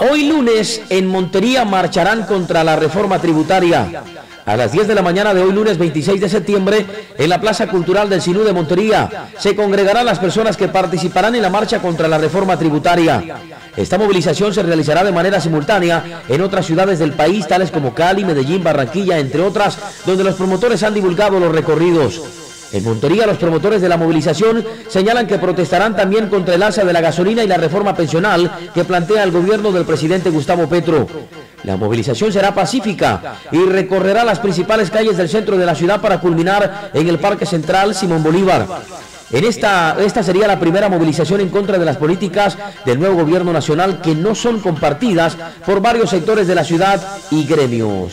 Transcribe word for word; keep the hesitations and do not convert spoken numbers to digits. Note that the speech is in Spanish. Hoy lunes en Montería marcharán contra la reforma tributaria. A las diez de la mañana de hoy lunes veintiséis de septiembre, en la Plaza Cultural del Sinú de Montería, se congregarán las personas que participarán en la marcha contra la reforma tributaria. Esta movilización se realizará de manera simultánea en otras ciudades del país, tales como Cali, Medellín, Barranquilla, entre otras, donde los promotores han divulgado los recorridos. En Montería, los promotores de la movilización señalan que protestarán también contra el alza de la gasolina y la reforma pensional que plantea el gobierno del presidente Gustavo Petro. La movilización será pacífica y recorrerá las principales calles del centro de la ciudad para culminar en el Parque Central Simón Bolívar. En esta, esta sería la primera movilización en contra de las políticas del nuevo gobierno nacional que no son compartidas por varios sectores de la ciudad y gremios.